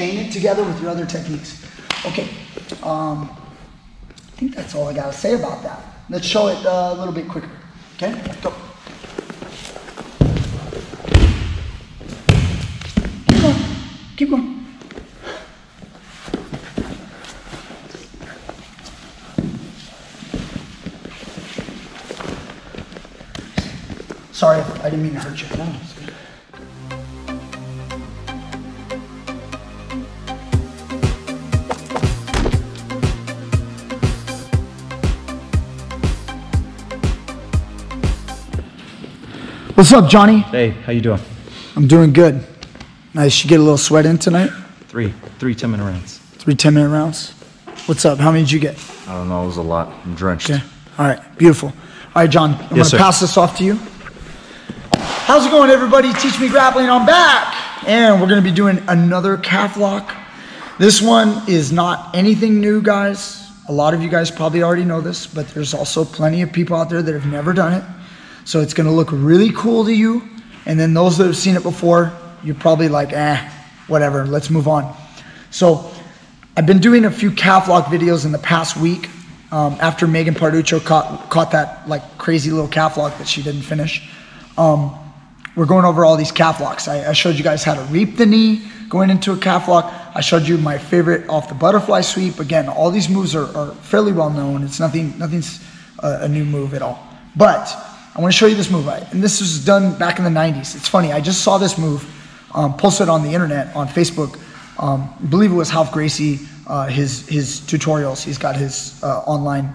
Chain it together with your other techniques. Okay, I think that's all I gotta say about that. Let's show it a little bit quicker. Okay, go. Keep going, keep going. Sorry, I didn't mean to hurt you. No, it's good. What's up, Johnny? Hey, how you doing? I'm doing good. Nice. You get a little sweat in tonight? Three 10-minute rounds. Three 10-minute rounds? What's up? How many did you get? I don't know. It was a lot. I'm drenched. Okay. All right. Beautiful. All right, John. I'm going to pass this off to you. How's it going, everybody? Teach Me Grappling, I'm back. And we're gonna be doing another calf lock. This one is not anything new, guys. A lot of you guys probably already know this, but there's also plenty of people out there that have never done it. So it's gonna look really cool to you. And then those that have seen it before, you're probably like, whatever, let's move on. So I've been doing a few calf lock videos in the past week after Megan Parduccio caught that like crazy little calf lock that she didn't finish. We're going over all these calf locks. I showed you guys how to reap the knee going into a calf lock. I showed you my favorite off the butterfly sweep. Again, all these moves are fairly well known. It's nothing's a new move at all. But I want to show you this move. And this was done back in the 90s. It's funny. I just saw this move posted on the internet on Facebook. I believe it was Ralph Gracie, his tutorials. He's got his online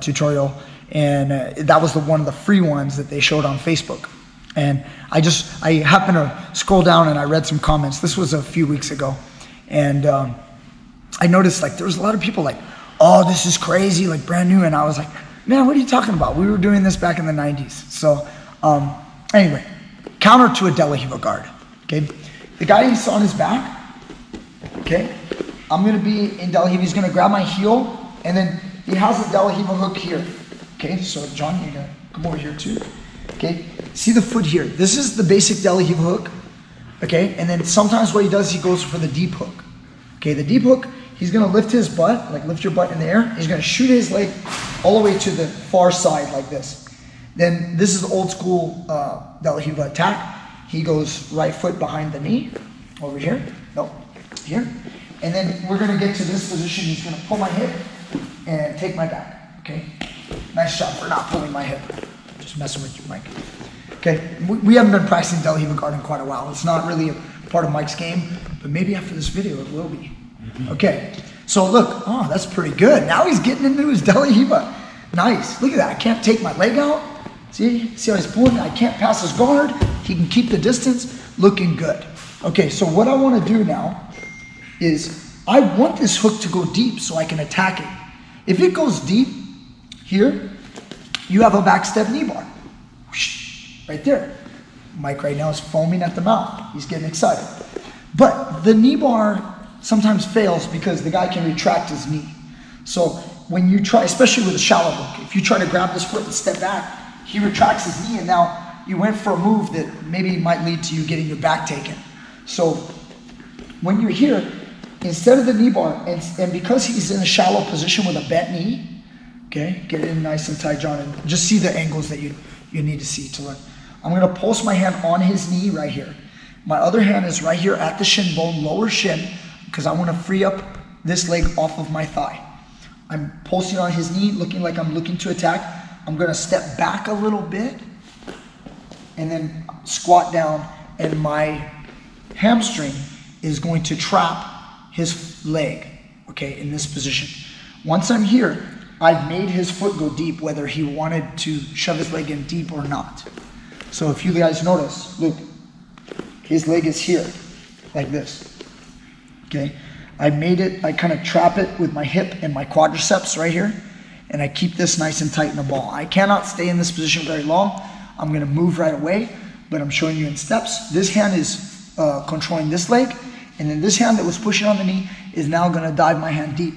tutorial. And that was one of the free ones that they showed on Facebook. And I happened to scroll down and I read some comments. This was a few weeks ago. And I noticed like there was a lot of people like, oh, this is crazy, like brand new. And I was like, man, what are you talking about? We were doing this back in the 90s. So anyway, counter to a De La Riva guard, okay? The guy he's on his back, okay? I'm gonna be in De La Riva. He's gonna grab my heel and then he has a De La Riva hook here, okay? So John, you're gonna come over here too, okay? See the foot here. This is the basic De La Riva hook, okay? And then sometimes what he does, he goes for the deep hook, okay? The deep hook, he's gonna lift his butt, like lift your butt in the air. He's gonna shoot his leg all the way to the far side like this. Then this is the old school De La Riva attack. He goes right foot behind the knee, over here, nope, here. And then we're gonna get to this position. He's gonna pull my hip and take my back, okay? Nice job for not pulling my hip. Just messing with you, Mike. Okay, we haven't been practicing De La Riva guard in quite a while. It's not really a part of Mike's game, but maybe after this video it will be. Okay, so look, oh, that's pretty good. Now he's getting into his De La Riva. Nice, look at that. I can't take my leg out. See how he's pulling? I can't pass his guard. He can keep the distance, looking good. Okay, so what I wanna do now is I want this hook to go deep so I can attack it. If it goes deep here, you have a back step knee bar. Right there. Mike right now is foaming at the mouth. He's getting excited. But the knee bar sometimes fails because the guy can retract his knee. So when you try, especially with a shallow hook, if you try to grab this foot and step back, he retracts his knee and now you went for a move that maybe might lead to you getting your back taken. So when you're here, instead of the knee bar, and because he's in a shallow position with a bent knee, okay, get it in nice and tight, John, and just see the angles that you need to see to learn. I'm gonna pulse my hand on his knee right here. My other hand is right here at the shin bone, lower shin, because I wanna free up this leg off of my thigh. I'm pulsing on his knee, looking like I'm looking to attack. I'm gonna step back a little bit and then squat down, and my hamstring is going to trap his leg, okay, in this position. Once I'm here, I've made his foot go deep, whether he wanted to shove his leg in deep or not. So if you guys notice, look, his leg is here, like this, okay? I made it, I kind of trap it with my hip and my quadriceps right here, and I keep this nice and tight in the ball. I cannot stay in this position very long. I'm gonna move right away, but I'm showing you in steps. This hand is controlling this leg, and then this hand that was pushing on the knee is now gonna dive my hand deep.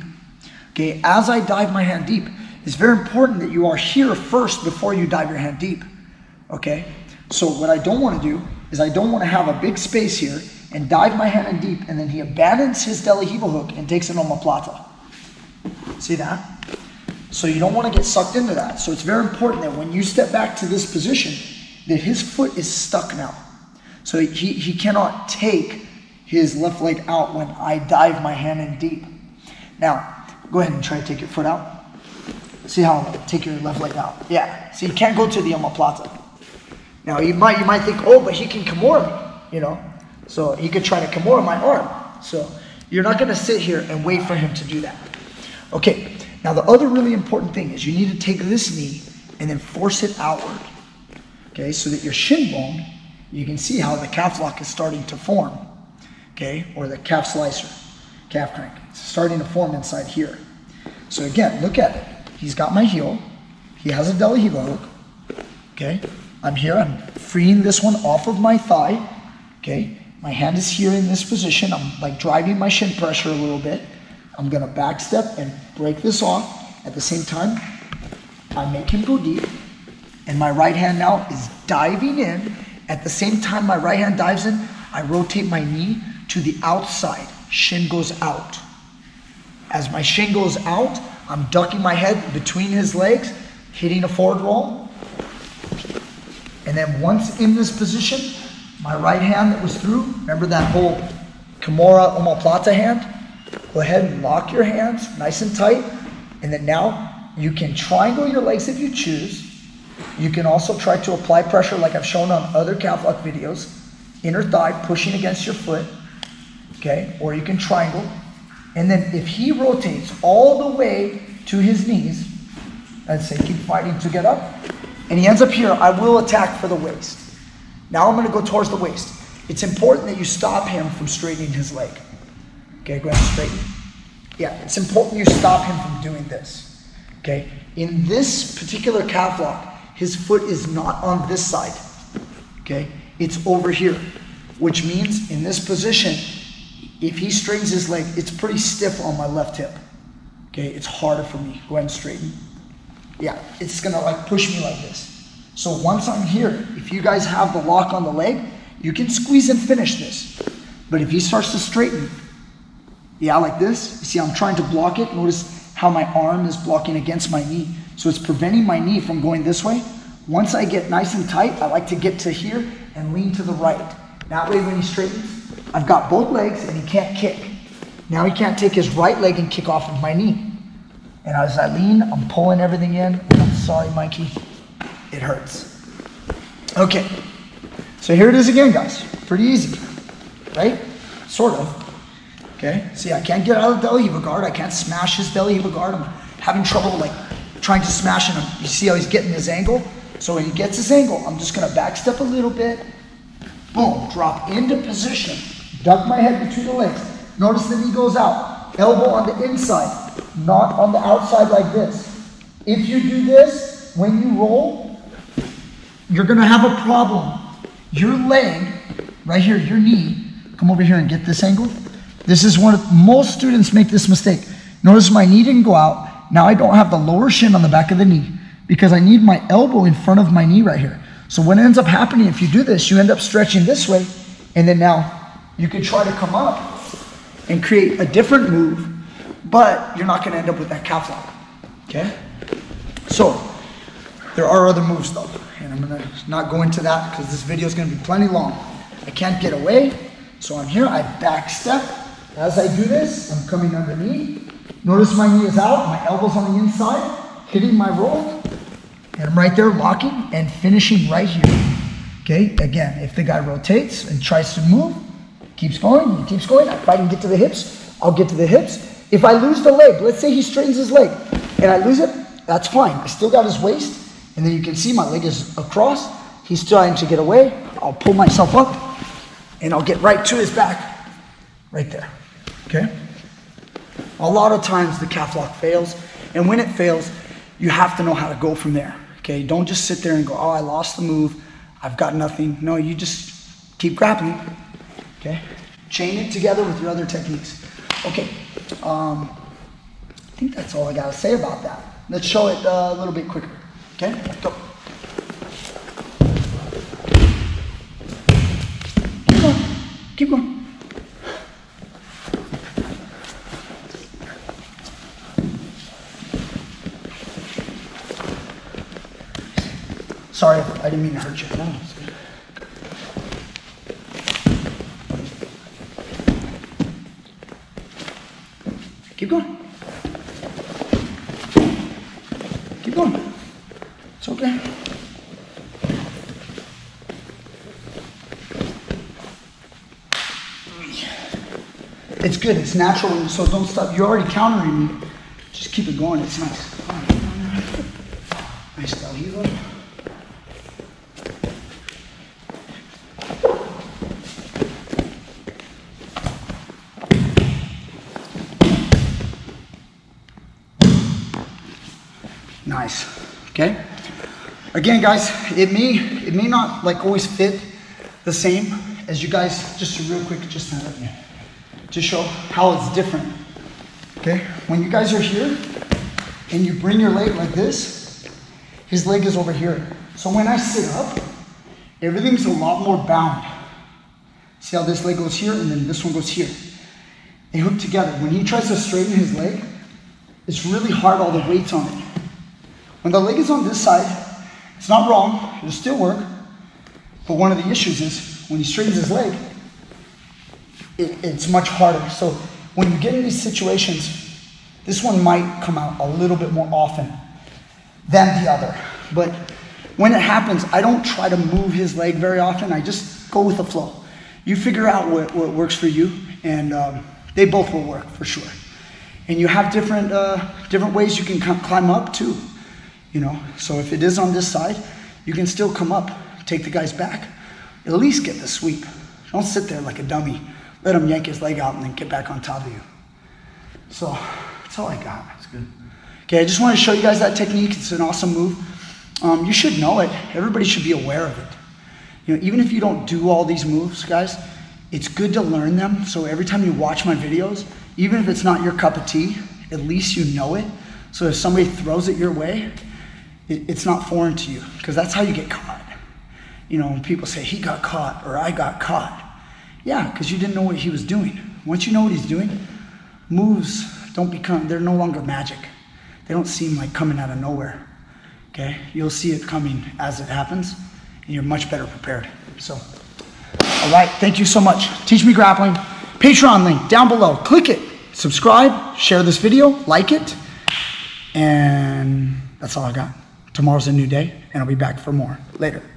Okay, as I dive my hand deep, it's very important that you are here first before you dive your hand deep, okay? So what I don't want to do is I don't want to have a big space here and dive my hand in deep, and then he abandons his delahiva hook and takes an omoplata. See that? So you don't want to get sucked into that. So it's very important that when you step back to this position, that his foot is stuck now. So he cannot take his left leg out when I dive my hand in deep. Now, go ahead and try to take your foot out. See how take your left leg out. Yeah, so you can't go to the omoplata. Now, you might think, oh, but he can kimura me, you know. So he could try to kimura my arm. So you're not going to sit here and wait for him to do that. Okay, now the other really important thing is you need to take this knee and then force it outward. Okay, so that your shin bone, you can see how the calf lock is starting to form. Okay, or the calf slicer, calf crank. It's starting to form inside here. So again, look at it. He's got my heel. He has a De La Riva hook. Okay, I'm here. I'm freeing this one off of my thigh. Okay, my hand is here in this position. I'm like driving my shin pressure a little bit. I'm gonna back step and break this off. At the same time, I make him go deep, and my right hand now is diving in. At the same time my right hand dives in, I rotate my knee to the outside. Shin goes out. As my shin goes out, I'm ducking my head between his legs, hitting a forward roll. And then once in this position, my right hand that was through, remember that whole kimura omoplata hand? Go ahead and lock your hands nice and tight. And then now you can triangle your legs if you choose. You can also try to apply pressure like I've shown on other calf lock videos. Inner thigh pushing against your foot, okay? Or you can triangle. And then if he rotates all the way to his knees, let's say keep fighting to get up, and he ends up here, I will attack for the waist. Now I'm gonna go towards the waist. It's important that you stop him from straightening his leg. Okay, go ahead and straighten. Yeah, it's important you stop him from doing this, okay? In this particular calf lock, his foot is not on this side, okay? It's over here, which means in this position, if he straightens his leg, it's pretty stiff on my left hip, okay? It's harder for me. Go ahead and straighten. Yeah, it's gonna like push me like this. So once I'm here, if you guys have the lock on the leg, you can squeeze and finish this. But if he starts to straighten, yeah, like this, you see I'm trying to block it. Notice how my arm is blocking against my knee. So it's preventing my knee from going this way. Once I get nice and tight, I like to get to here and lean to the right. That way when he straightens, I've got both legs and he can't kick. Now he can't take his right leg and kick off of my knee. And as I lean, I'm pulling everything in. I'm sorry, Mikey, it hurts. Okay, so here it is again, guys. Pretty easy, right? Sort of. Okay, see, I can't get out of the De La Riva guard. I can't smash his De La Riva guard. I'm having trouble, like, trying to smash him. You see how he's getting his angle? So when he gets his angle, I'm just gonna back step a little bit, boom, drop into position, duck my head between the legs. Notice the knee goes out, elbow on the inside, not on the outside like this. If you do this, when you roll, you're gonna have a problem. Your leg, right here, your knee, come over here and get this angle. This is one of, most students make this mistake. Notice my knee didn't go out. Now I don't have the lower shin on the back of the knee because I need my elbow in front of my knee right here. So what ends up happening if you do this, you end up stretching this way, and then now you can try to come up and create a different move, but you're not gonna end up with that calf lock, okay? So there are other moves though, and I'm gonna not go into that because this video is gonna be plenty long. I can't get away, so I'm here, I back step. As I do this, I'm coming underneath. Notice my knee is out, my elbow's on the inside, hitting my roll, and I'm right there locking and finishing right here. Okay, again, if the guy rotates and tries to move, keeps going, I fight and get to the hips, I'll get to the hips. If I lose the leg, let's say he straightens his leg, and I lose it, that's fine. I still got his waist, and then you can see my leg is across. He's trying to get away. I'll pull myself up, and I'll get right to his back, right there, okay? A lot of times the calf lock fails, and when it fails, you have to know how to go from there, okay? Don't just sit there and go, oh, I lost the move, I've got nothing. No, you just keep grappling, okay? Chain it together with your other techniques. Okay, I think that's all I gotta say about that. Let's show it a little bit quicker, okay? Go. Keep going, keep going. Sorry, I didn't mean to hurt you. No, it's good. Keep going. Keep going. It's okay. It's good. It's natural, so don't stop. You're already countering me. Just keep it going. It's nice. Nice down here. Nice. Okay. Again, guys, it may not like always fit the same as you guys. Just real quick, just to let me just show how it's different. Okay. When you guys are here and you bring your leg like this, his leg is over here. So when I sit up, everything's a lot more bound. See how this leg goes here and then this one goes here. They hook together. When he tries to straighten his leg, it's really hard, all the weight's on it. When the leg is on this side, it's not wrong, it'll still work, but one of the issues is when he straightens his leg, it's much harder. So when you get in these situations, this one might come out a little bit more often than the other. But when it happens, I don't try to move his leg very often, I just go with the flow. You figure out what works for you, and they both will work for sure. And you have different ways you can climb up too. You know, so if it is on this side, you can still come up, take the guy's back, at least get the sweep. Don't sit there like a dummy. Let him yank his leg out and then get back on top of you. So that's all I got. That's good. Okay, I just want to show you guys that technique. It's an awesome move. You should know it. Everybody should be aware of it. You know, even if you don't do all these moves, guys, it's good to learn them. So every time you watch my videos, even if it's not your cup of tea, at least you know it. So if somebody throws it your way, it's not foreign to you, because that's how you get caught. You know, when people say, he got caught, or I got caught. Yeah, because you didn't know what he was doing. Once you know what he's doing, moves don't become, they're no longer magic. They don't seem like coming out of nowhere, okay? You'll see it coming as it happens, and you're much better prepared. So, all right, thank you so much. Teach Me Grappling, Patreon link down below. Click it, subscribe, share this video, like it, and that's all I got. Tomorrow's a new day, and I'll be back for more. Later.